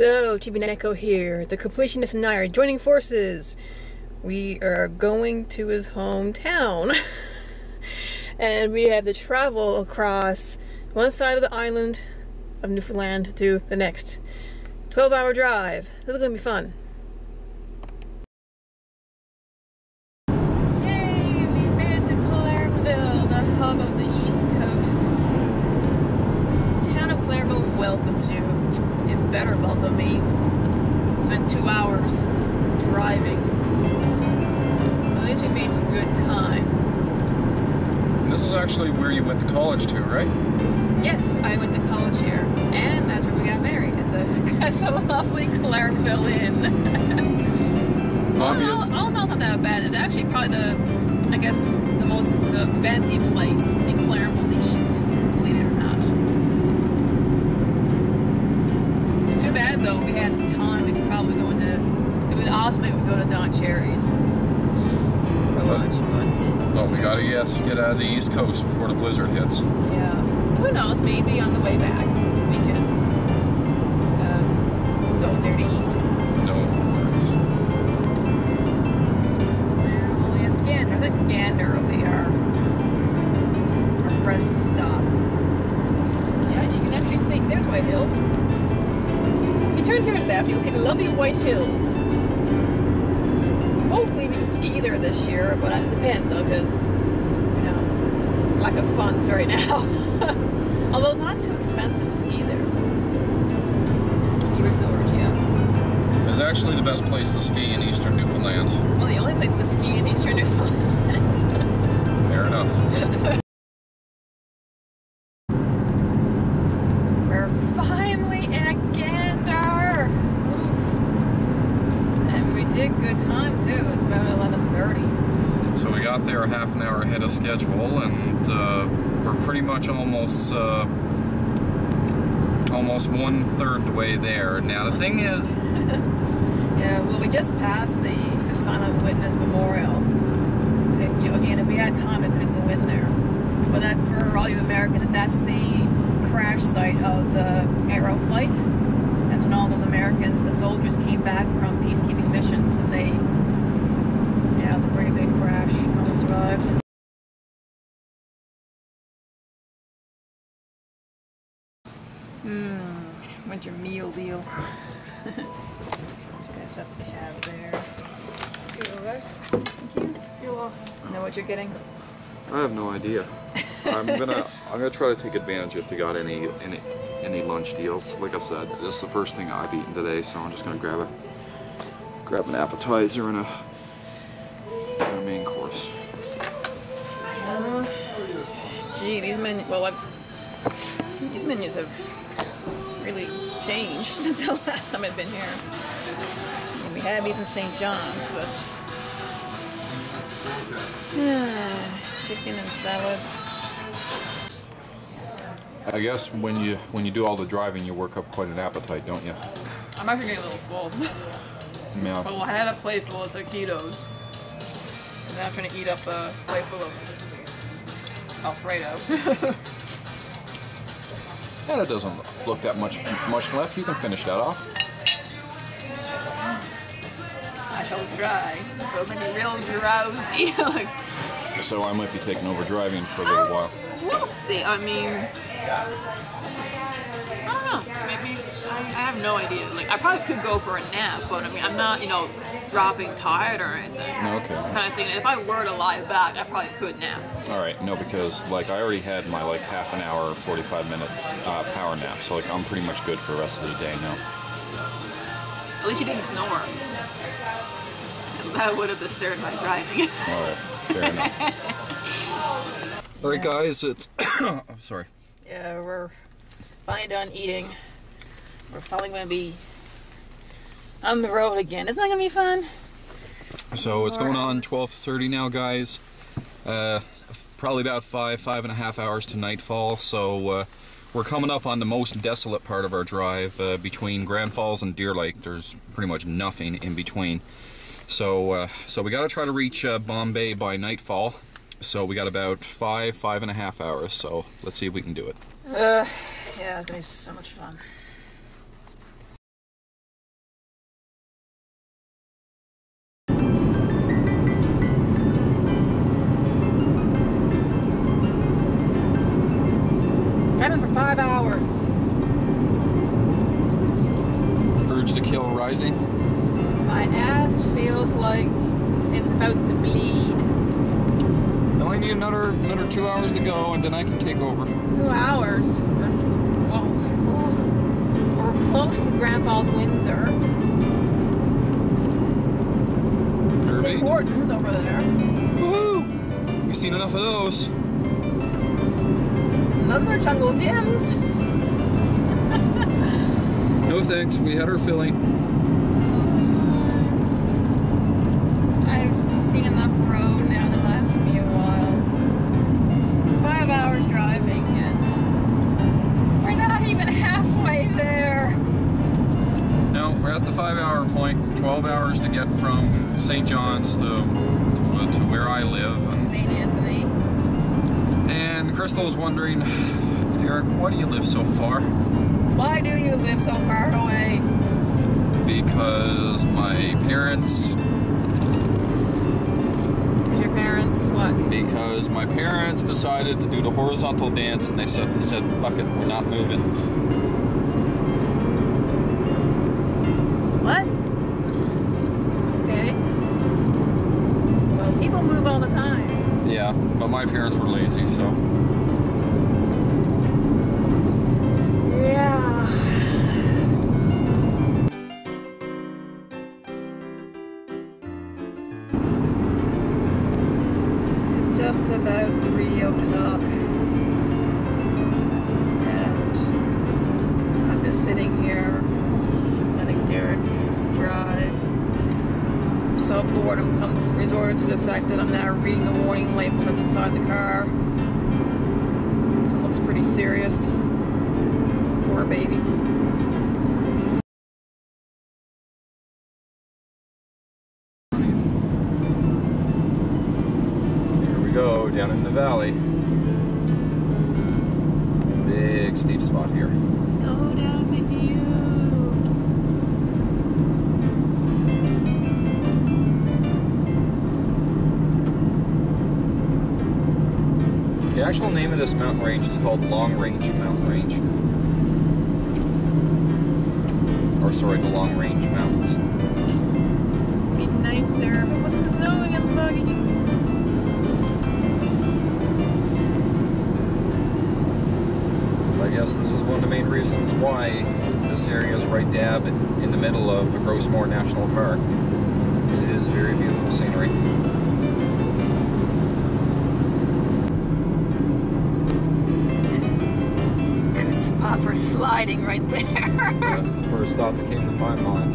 Hello, Chibineko here. The Completionist and I are joining forces. We are going to his hometown. And we have to travel across one side of the island of Newfoundland to the next. 12-hour drive. This is going to be fun. Yay! We made it to Clarenville, the hub of the East Coast. The town of Clarenville welcomes you. Better welcome me. It's been 2 hours driving. Well, at least we made some good time. This is actually where you went to college too, right? Yes, I went to college here, and that's where we got married at the lovely Clarenville Inn. Obvious. All in all, not that bad. It's actually probably the most fancy place in Clarenville to eat, believe it or not. Bad though, we had a ton. We could probably go into, it would awesome if we go to Don Cherry's for lunch, but. Well, we gotta get out of the East Coast before the blizzard hits. Yeah. Who knows, maybe on the way back we can go there to eat. No worries. Well, yes, Gander. I think Gander will be our rest stop. Yeah, you can actually see, there's White Hills. If you turn to your left, you'll see the lovely White Hills. Hopefully we can ski there this year, but it depends though, because, you know, lack of funds right now. Although it's not too expensive to ski there. Ski resort, yeah. It's actually the best place to ski in eastern Newfoundland. Well, the only place to ski in eastern Newfoundland. Fair enough. Schedule, and we're pretty much almost one third the way there. Now the thing is, yeah, well, we just passed the Silent Witness Memorial. And, you know, again, if we had time, it could go in there. But that's for all you Americans. That's the crash site of the Arrow Flight. That's when all those Americans, the soldiers, came back from peacekeeping missions, and it was a pretty big crash. No one survived. What's your meal deal? Let's get something to have there. Here you go, guys. Thank you. You're welcome. Know what you're getting? I have no idea. I'm gonna try to take advantage if they got any lunch deals. Like I said, this is the first thing I've eaten today, so I'm just gonna grab an appetizer and a main course. Gee, these men. Well, these menus have really changed since the last time I've been here. And we had these in St. John's, but chicken and salads. I guess when you do all the driving, you work up quite an appetite, don't you? I'm actually getting a little full. Yeah. Well, I had a plateful of taquitos, and now I'm trying to eat up a plateful of Alfredo. Yeah, it doesn't look that much left. You can finish that off. I shall try. It's going to be real drowsy. So I might be taking over driving for a little while. We'll see. I mean, I don't know. Maybe I have no idea. Like, I probably could go for a nap, but I mean, I'm not, you know, dropping tired or anything. No, okay. Just kind of thinking, if I were to lie back, I probably could nap. All right, no, because like I already had my like half an hour, 45-minute power nap, so like I'm pretty much good for the rest of the day now. At least you didn't snore. That would have disturbed my driving. All right, fair enough. All right, guys, it's. I'm sorry. Yeah, we're fine done eating. We're probably going to be on the road again. Isn't that going to be fun? So it's going on 12:30 now, guys. Probably about five and a half hours to nightfall. So we're coming up on the most desolate part of our drive between Grand Falls and Deer Lake. There's pretty much nothing in between. So we got to try to reach Bombay by nightfall. So we got about five and a half hours. So let's see if we can do it. Yeah, it's going to be so much fun. feel rising? My ass feels like it's about to bleed. I only need another 2 hours to go, and then I can take over. 2 hours? We're close to Grand Falls Windsor. Tim Horton's over there. Woohoo! We've seen enough of those. There's another Jungle Jim's. No thanks, we had our filling. I've seen enough road now to last me a while. 5 hours driving and we're not even halfway there. No, we're at the 5 hour point. 12 hours to get from St. John's to where I live. St. Anthony. And Crystal's wondering, Derek, why do you live so far? Why do you live so far away? Because my parents... Because your parents what? Because my parents decided to do the horizontal dance and they said, fuck it, we're not moving. What? People move all the time. Yeah, but my parents were lazy, so. Yeah. It's just about 3 o'clock. And I'm just sitting here letting Derek drive. So boredom comes resorted to the fact that I'm now reading the warning labels that's inside the car. This one looks pretty serious. Poor baby. Here we go, down in the valley. Big steep spot here. Let's go down with you. The actual name of this mountain range is called Long Range Mountain Range. Or sorry, the Long Range Mountains. It'd be nicer if it wasn't snowing and foggy. I guess this is one of the main reasons why this area is right dab in the middle of the Gros Morne National Park. It is very beautiful scenery. For sliding right there. That's the first thought that came to my mind.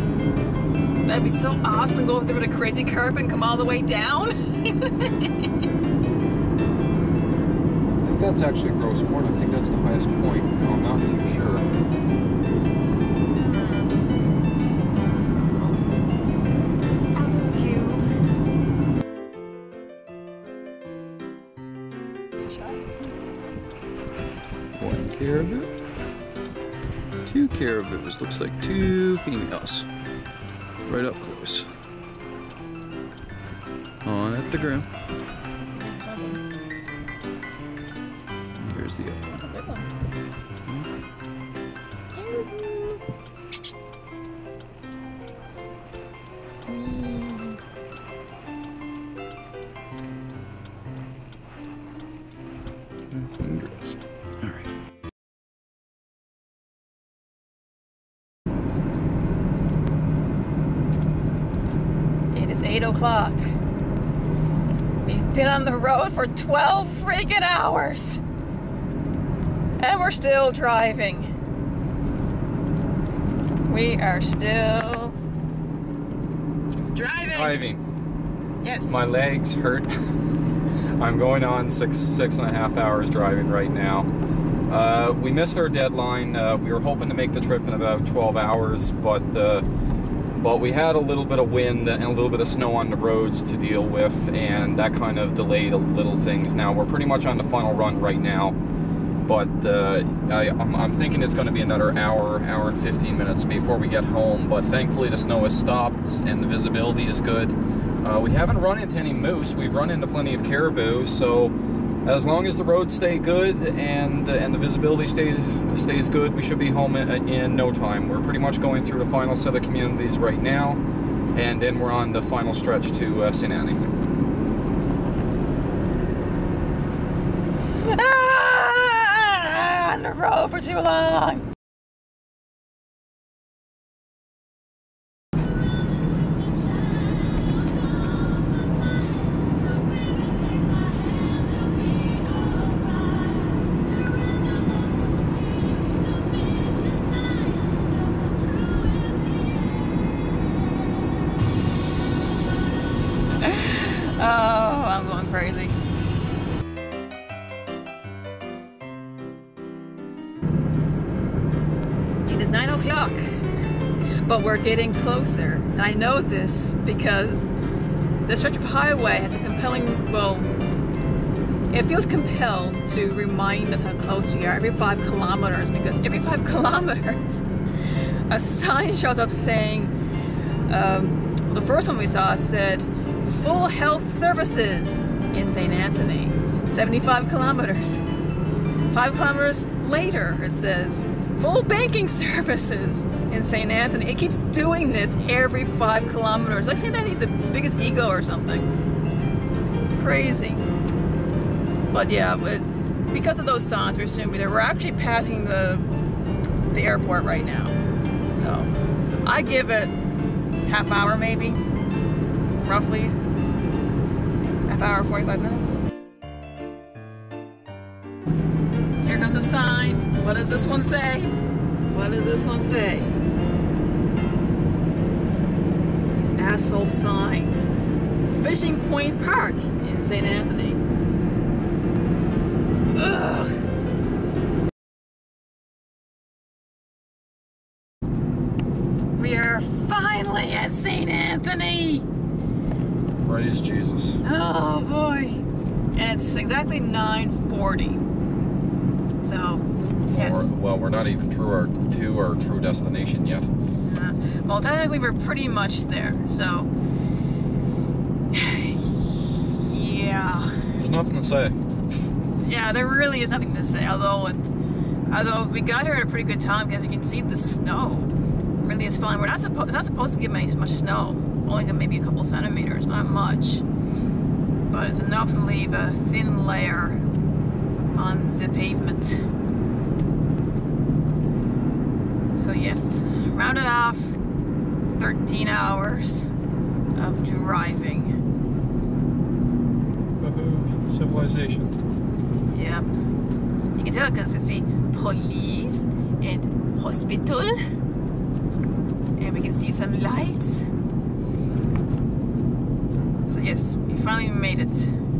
That'd be so awesome, go through with a crazy curve and come all the way down. I think that's actually Gros Morne. I think that's the highest point. No, I'm not too sure. I love you. One caribou. Two caribous, looks like two females, right up close, on at the ground. Here's the other one. That's a good one. That's one girls. All right. It's 8 o'clock. We've been on the road for 12 freaking hours. And we're still driving. We are still driving. Driving. Yes. My legs hurt. I'm going on six and a half hours driving right now. We missed our deadline. We were hoping to make the trip in about 12 hours, but we had a little bit of wind and a little bit of snow on the roads to deal with, and that kind of delayed a little things. Now we're pretty much on the final run right now, but I'm thinking it's going to be another hour and 15 minutes before we get home, but thankfully the snow has stopped and the visibility is good. We haven't run into any moose. We've run into plenty of caribou, so as long as the roads stay good and the visibility stays good, we should be home in no time. We're pretty much going through the final set of communities right now, and then we're on the final stretch to St. Anthony. Road for too long. Oh, I'm going crazy. But we're getting closer, and I know this because the stretch of highway has a compelling, well, it feels compelled to remind us how close we are every 5 kilometers, because every 5 kilometers a sign shows up saying, the first one we saw said full health services in St. Anthony, 75 kilometers. 5 kilometers later it says full banking services in St. Anthony. It keeps doing this every 5 kilometers. Like St. Anthony's the biggest ego or something. It's crazy. But yeah, because of those signs, we're assuming that we're actually passing the airport right now. So I give it half hour maybe, roughly. Half hour, 45 minutes. Here comes a sign. What does this one say? What does this one say? These asshole signs. Fishing Point Park in St. Anthony. Ugh. We are finally at St. Anthony. Praise Jesus. Oh boy. And it's exactly 9:40. So, yes. Well, we're not even to our true destination yet. Well, technically we're pretty much there, so... yeah. There's nothing to say. Yeah, there really is nothing to say, although we got here at a pretty good time, because you can see the snow really is falling. We're not supposed to get much snow, only maybe a couple centimeters, not much. But it's enough to leave a thin layer on the pavement. So yes, rounded off 13 hours of driving. Woohoo, civilization. Yep. You can tell because you see police and hospital, and we can see some lights. So yes, we finally made it.